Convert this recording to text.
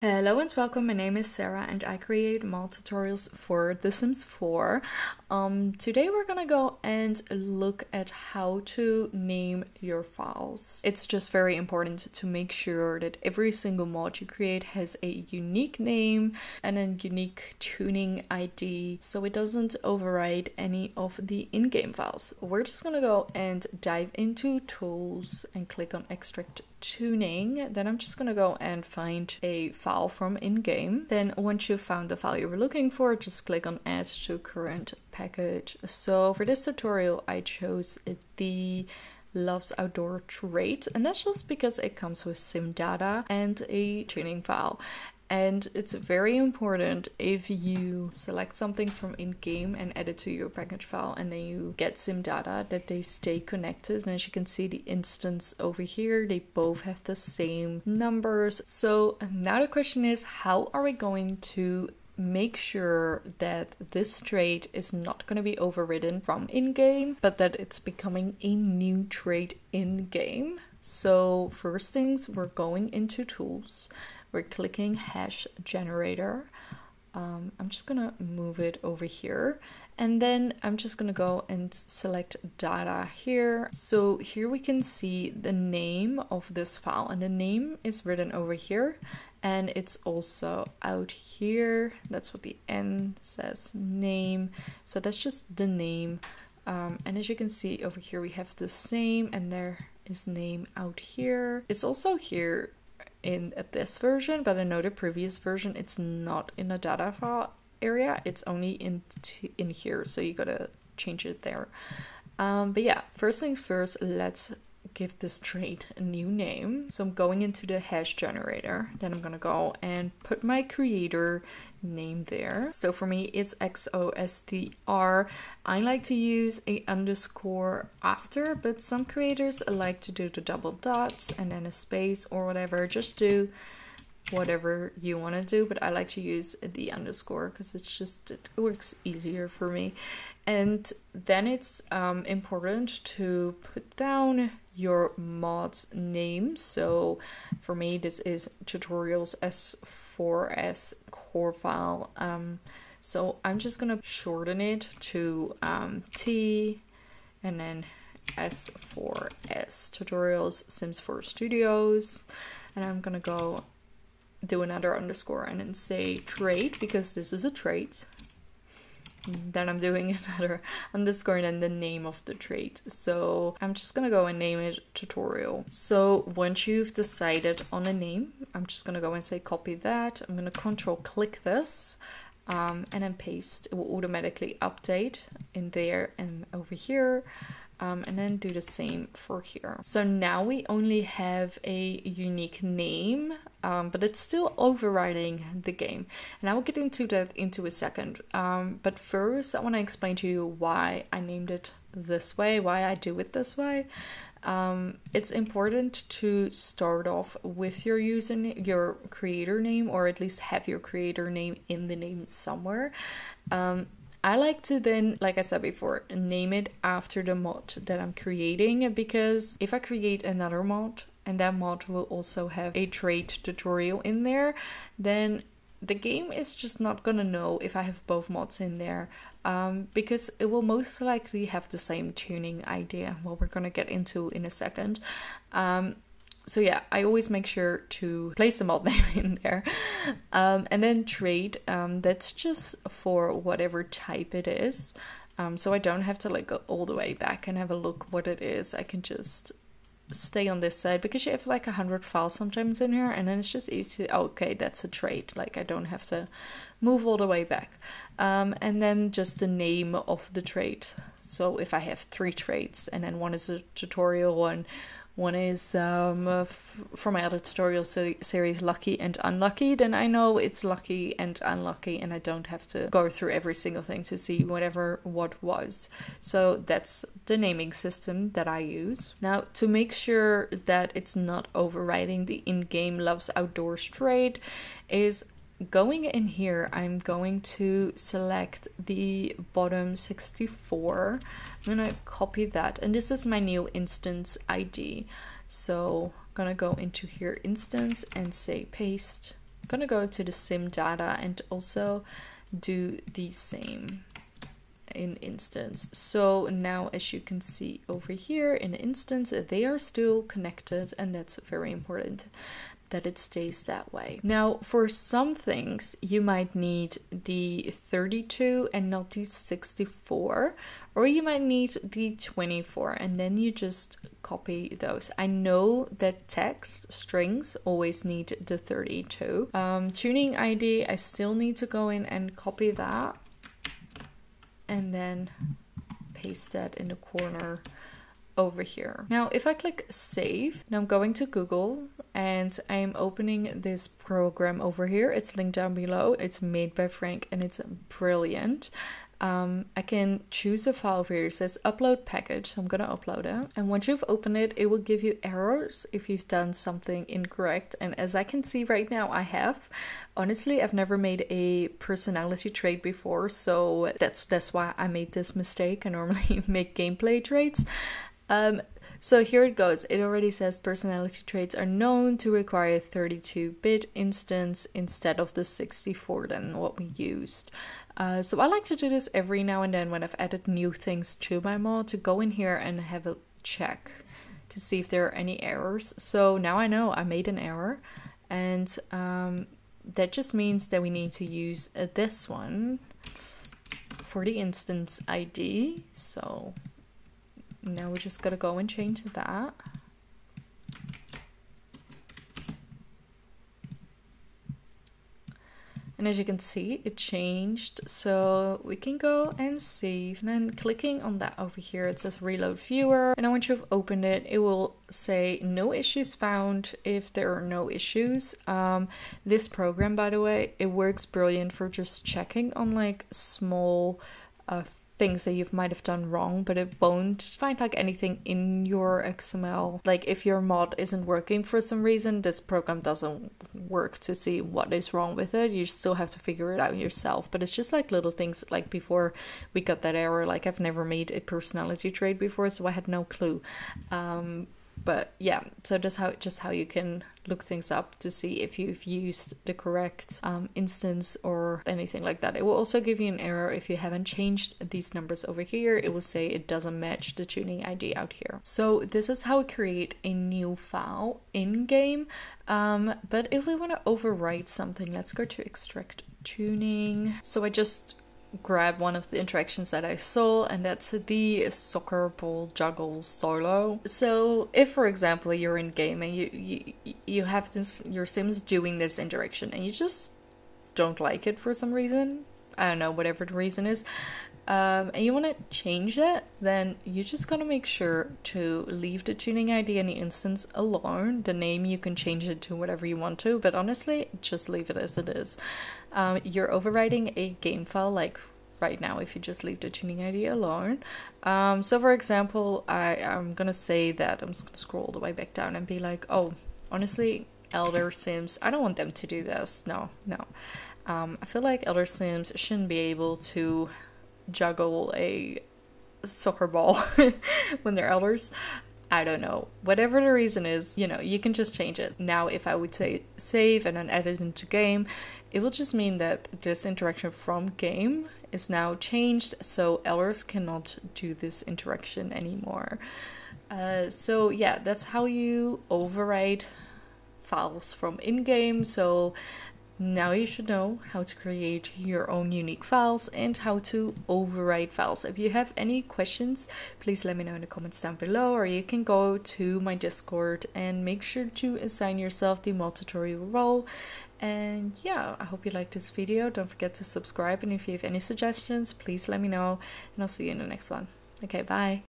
Hello and welcome, my name is Sarah and I create mod tutorials for The Sims 4. Today we're gonna go and look at how to name your files. It's just very important to make sure that every single mod you create has a unique name and a unique tuning ID so it doesn't override any of the in-game files. We're just gonna go and dive into tools and click on extract tuning. Then I'm just gonna go and find a file from in-game. Then once you've found the file you were looking for, just click on add to current package. So for this tutorial I chose the Loves Outdoor trait, and that's just because it comes with sim data and a tuning file. And it's very important if you select something from in-game and add it to your package file and then you get sim data that they stay connected. And as you can see, the instance over here, they both have the same numbers. So now the question is, how are we going to make sure that this trait is not going to be overridden from in-game, but that it's becoming a new trait in-game? So first things, we're going into tools. We're clicking hash generator. I'm just gonna move it over here, and then I'm just gonna go and select data here. So here we can see the name of this file, and the name is written over here and it's also out here. That's what the N says, name. So that's just the name. And as you can see over here, we have the same, and there is name out here. It's also here in this version, but I know the previous version, it's not in the data file area, it's only in here, so you gotta change it there. But yeah, first things first, let's give this trait a new name. So I'm going into the hash generator, then I'm gonna go and put my creator name there. So for me it's xosdr. I like to use a underscore after, but some creators like to do the double dots and then a space or whatever. Just do whatever you want to do, but I like to use the underscore because it's just, it works easier for me. And then it's important to put down your mod's name. So for me this is tutorials S4S core file. So I'm just gonna shorten it to T and then S4S tutorials Sims 4 Studios, and I'm gonna go do another underscore and then say trait, because this is a trait. Then I'm doing another underscore and then the name of the trait. So I'm just gonna go and name it tutorial. So once you've decided on a name, I'm just gonna go and say copy that. I'm gonna control click this and then paste. It will automatically update in there and over here. And then do the same for here. So now we only have a unique name, but it's still overriding the game. And I will get into that into a second. But first I want to explain to you why I named it this way, why I do it this way. It's important to start off with your creator name, or at least have your creator name in the name somewhere. I like to then, like I said before, name it after the mod that I'm creating, because if I create another mod and that mod will also have a trait tutorial in there, then the game is just not gonna know if I have both mods in there, because it will most likely have the same tuning idea, what we're gonna get into in a second. So yeah, I always make sure to place the mod name in there. And then trait, that's just for whatever type it is. So I don't have to like go all the way back and have a look what it is. I can just stay on this side, because you have like 100 files sometimes in here and then it's just easy. Okay, that's a trait. Like I don't have to move all the way back. And then just the name of the trait. So if I have three traits and then one is a tutorial one, one is for my other tutorial series, Lucky and Unlucky, then I know it's Lucky and Unlucky and I don't have to go through every single thing to see what was. So that's the naming system that I use. Now, to make sure that it's not overriding the in-game Loves Outdoors trait, is going in here, I'm going to select the bottom 64. I'm gonna copy that, and this is my new instance ID. So I'm gonna go into here, instance, and say paste. I'm gonna go to the sim data and also do the same in instance. So now, as you can see over here in the instance, they are still connected, and that's very important that it stays that way. Now, for some things you might need the 32 and not the 64, or you might need the 24, and then you just copy those. I know that text strings always need the 32. Tuning ID, I still need to go in and copy that and then paste that in the corner over here. Now, if I click save, now I'm going to Google and I'm opening this program over here. It's linked down below. It's made by Frank and it's brilliant. I can choose a file over here. It says upload package. So I'm gonna upload it. And once you've opened it, it will give you errors if you've done something incorrect. And as I can see right now, I have. Honestly, I've never made a personality trait before. So that's why I made this mistake. I normally make gameplay traits. So here it goes. It already says personality traits are known to require a 32-bit instance instead of the 64 than what we used. So I like to do this every now and then when I've added new things to my mod, to go in here and have a check to see if there are any errors. So now I know I made an error, and that just means that we need to use this one for the instance ID. So now we're just gonna go and change that. And as you can see, it changed. So we can go and save. And then clicking on that over here, it says reload viewer. And once you've opened it, it will say no issues found if there are no issues. This program, by the way, it works brilliant for just checking on like small things that you might have done wrong, but it won't find like anything in your XML. Like if your mod isn't working for some reason, this program doesn't work to see what is wrong with it. You still have to figure it out yourself, but it's just like little things. Like before we got that error, like I've never made a personality trait before, so I had no clue. But yeah, so that's how you can look things up to see if you've used the correct instance or anything like that. It will also give you an error if you haven't changed these numbers over here. It will say it doesn't match the tuning ID out here. So this is how we create a new file in game. But if we want to overwrite something, let's go to extract tuning. So I just grab one of the interactions that I saw, and that's the soccer ball juggle solo. So if, for example, you're in game and you have this, your Sims doing this interaction, and you just don't like it for some reason, I don't know, whatever the reason is, and you want to change it, then you're just going to make sure to leave the tuning ID and the instance alone. The name, you can change it to whatever you want to, but honestly, just leave it as it is. You're overwriting a game file like right now if you just leave the tuning ID alone. So for example, I'm going to say that, I'm just going to scroll all the way back down and be like, oh, honestly, Elder Sims, I don't want them to do this. No. I feel like Elder Sims shouldn't be able to juggle a soccer ball when they're elders. I don't know, whatever the reason is, you know, you can just change it. Now if I would say save and then edit into game, it will just mean that this interaction from game is now changed, so elders cannot do this interaction anymore. So yeah, that's how you override files from in-game. So now you should know how to create your own unique files and how to overwrite files. If you have any questions, please let me know in the comments down below, or you can go to my Discord and make sure to assign yourself the mod tutorial role. And yeah, I hope you liked this video. Don't forget to subscribe, and if you have any suggestions, please let me know, and I'll see you in the next one. Okay, bye.